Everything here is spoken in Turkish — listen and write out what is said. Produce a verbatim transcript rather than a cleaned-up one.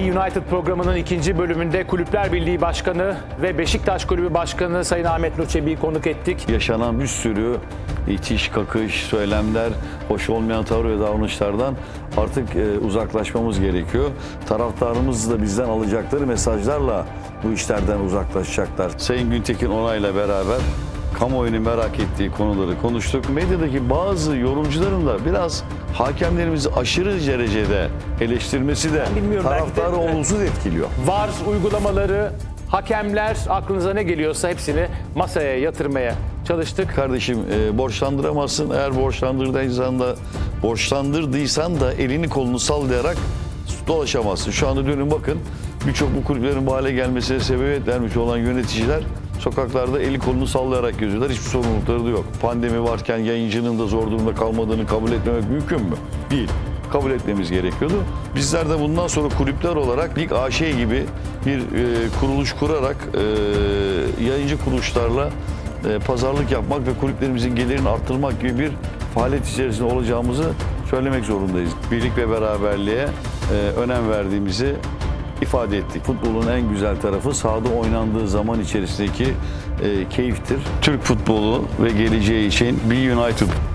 E-United programının ikinci bölümünde Kulüpler Birliği Başkanı ve Beşiktaş Kulübü Başkanı Sayın Ahmet Nur Çebi'yi konuk ettik. Yaşanan bir sürü itiş, kakış, söylemler, hoş olmayan tavır ve davranışlardan artık uzaklaşmamız gerekiyor. Taraftarımız da bizden alacakları mesajlarla bu işlerden uzaklaşacaklar. Sayın Güntekin onayla beraber kamuoyunun merak ettiği konuları konuştuk. Medyadaki bazı yorumcuların da biraz hakemlerimizi aşırı derecede eleştirmesi de taraftarı olumsuz etkiliyor. Vars uygulamaları, hakemler, aklınıza ne geliyorsa hepsini masaya yatırmaya çalıştık. Kardeşim e, borçlandıramazsın. Eğer borçlandırdıysan da, borçlandırdıysan da elini kolunu sallayarak dolaşamazsın. Şu anda dönün bakın, birçok bu kulüplerin bu hale gelmesine sebebiyet vermiş olan yöneticiler sokaklarda eli kolunu sallayarak geziyorlar. Hiçbir sorumlulukları da yok. Pandemi varken yayıncının da zor durumda kalmadığını kabul etmemek mümkün mü? Değil. Kabul etmemiz gerekiyordu. Bizler de bundan sonra kulüpler olarak Lig A Ş gibi bir e, kuruluş kurarak e, yayıncı kuruluşlarla e, pazarlık yapmak ve kulüplerimizin gelirini arttırmak gibi bir faaliyet içerisinde olacağımızı söylemek zorundayız. Birlik ve beraberliğe e, önem verdiğimizi ifade ettik. Futbolun en güzel tarafı sahada oynandığı zaman içerisindeki e, keyiftir. Türk futbolu ve geleceği için E-United